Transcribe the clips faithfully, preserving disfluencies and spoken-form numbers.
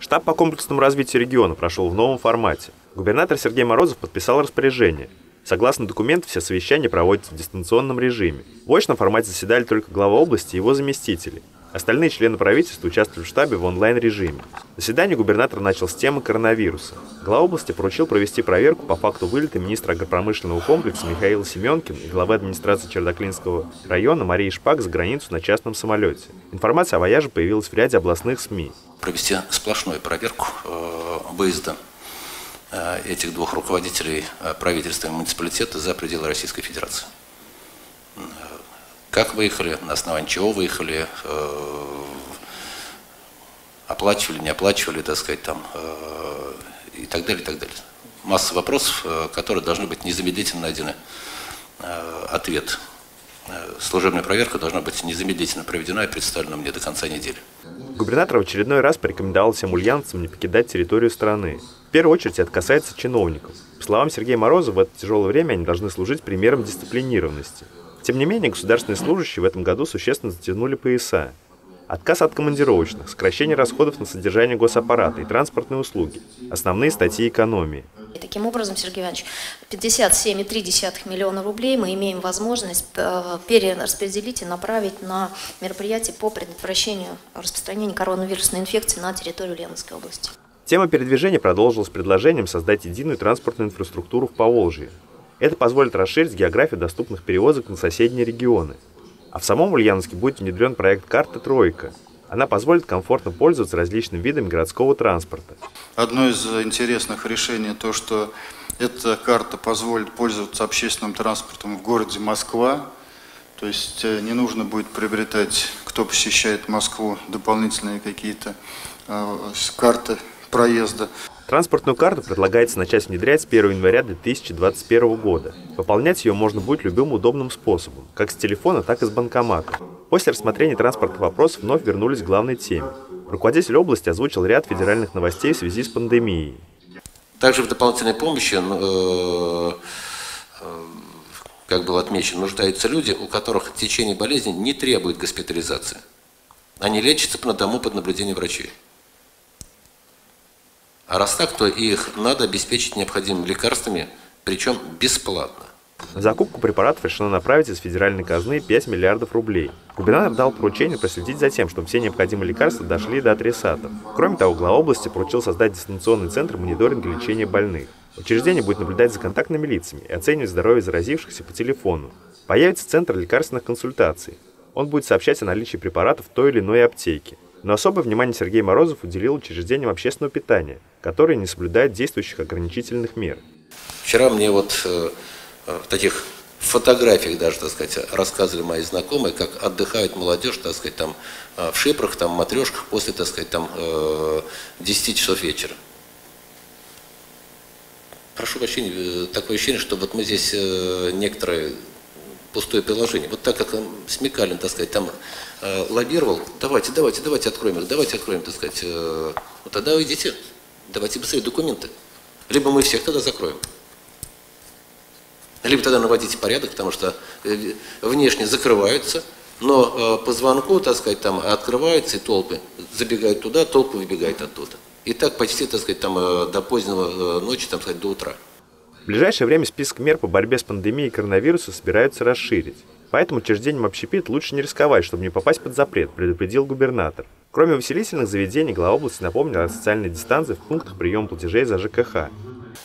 Штаб по комплексному развитию региона прошел в новом формате. Губернатор Сергей Морозов подписал распоряжение. Согласно документу, все совещания проводятся в дистанционном режиме. В очном формате заседали только глава области и его заместители. Остальные члены правительства участвовали в штабе в онлайн-режиме. Заседание губернатор начал с темы коронавируса. Глава области поручил провести проверку по факту вылета министра агропромышленного комплекса Михаила Семенкина и главы администрации Чердаклинского района Марии Шпак за границу на частном самолете. Информация о вояже появилась в ряде областных СМИ. Провести сплошную проверку выезда этих двух руководителей правительства и муниципалитета за пределы Российской Федерации. Как выехали, на основании чего выехали, э, оплачивали, не оплачивали, так сказать, там, э, и так далее, и так далее. Масса вопросов, которые должны быть незамедлительно найдены э, ответ. Служебная проверка должна быть незамедлительно проведена и представлена мне до конца недели. Губернатор в очередной раз порекомендовал всем ульяновцам не покидать территорию страны. В первую очередь это касается чиновников. По словам Сергея Морозова, в это тяжелое время они должны служить примером дисциплинированности. Тем не менее, государственные служащие в этом году существенно затянули пояса. Отказ от командировочных, сокращение расходов на содержание госаппарата и транспортные услуги – основные статьи экономии. И таким образом, Сергей Иванович, пятьдесят семь и три десятых миллиона рублей мы имеем возможность перераспределить и направить на мероприятия по предотвращению распространения коронавирусной инфекции на территории Ульяновской области. Тема передвижения продолжилась предложением создать единую транспортную инфраструктуру в Поволжье. Это позволит расширить географию доступных перевозок на соседние регионы. А в самом Ульяновске будет внедрен проект «Карта-тройка». Она позволит комфортно пользоваться различными видами городского транспорта. Одно из интересных решений то, что эта карта позволит пользоваться общественным транспортом в городе Москва. То есть не нужно будет приобретать, кто посещает Москву, дополнительные какие-то э, карты проезда. Транспортную карту предлагается начать внедрять с первого января две тысячи двадцать первого года. Пополнять ее можно будет любым удобным способом, как с телефона, так и с банкомата. После рассмотрения транспортных вопросов вновь вернулись к главной теме. Руководитель области озвучил ряд федеральных новостей в связи с пандемией. Также в дополнительной помощи, как было отмечено, нуждаются люди, у которых течение болезни не требует госпитализации. Они лечатся на дому под наблюдением врачей. А раз так, то их надо обеспечить необходимыми лекарствами, причем бесплатно. На закупку препаратов решено направить из федеральной казны пять миллиардов рублей. Губернатор дал поручение проследить за тем, чтобы все необходимые лекарства дошли до адресатов. Кроме того, глава области поручил создать дистанционный центр мониторинга лечения больных. Учреждение будет наблюдать за контактными лицами и оценивать здоровье заразившихся по телефону. Появится центр лекарственных консультаций. Он будет сообщать о наличии препаратов в той или иной аптеке. Но особое внимание Сергей Морозов уделил учреждениям общественного питания, которые не соблюдают действующих ограничительных мер. Вчера мне вот э, в таких фотографиях даже, так сказать, рассказывали мои знакомые, как отдыхает молодежь, так сказать, там в шипрах, там матрешках после, так сказать, там э, десяти часов вечера. Прошу прощения, такое ощущение, что вот мы здесь э, некоторые... пустое приложение. Вот так как Смекалин, так сказать, там э, лоббировал, давайте, давайте, давайте откроем их, давайте откроем, так сказать, э, ну тогда идите, давайте быстрее документы. Либо мы всех тогда закроем, либо тогда наводите порядок, потому что э, внешне закрываются, но э, по звонку, так сказать, там открываются и толпы забегают туда, толпы выбегают оттуда. И так почти, так сказать, там э, до позднего э, ночи, там, сказать, до утра. В ближайшее время список мер по борьбе с пандемией коронавируса собираются расширить. Поэтому учреждениям общепит лучше не рисковать, чтобы не попасть под запрет, предупредил губернатор. Кроме увеселительных заведений, глава области напомнил о социальной дистанции в пунктах приема платежей за ЖКХ.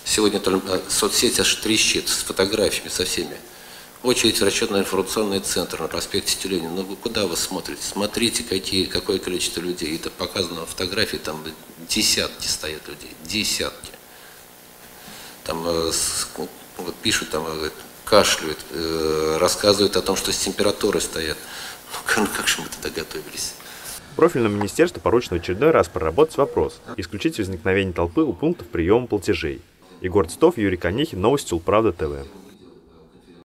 Сегодня только соцсети аж трещит с фотографиями, со всеми. Очередь в расчетно-информационный центр на проспекте Тюленина. Ну куда вы смотрите? Смотрите, какие, какое количество людей. Это показано на фотографии, там десятки стоят людей, десятки. Там, вот пишут, там, кашляют, рассказывают о том, что с температурой стоят. Ну как же мы тогда готовились? Профильному министерству поручено в очередной раз проработать вопрос, исключить возникновение толпы у пунктов приема платежей. Егор Цитов, Юрий Канихев, новости УлПравда ТВ.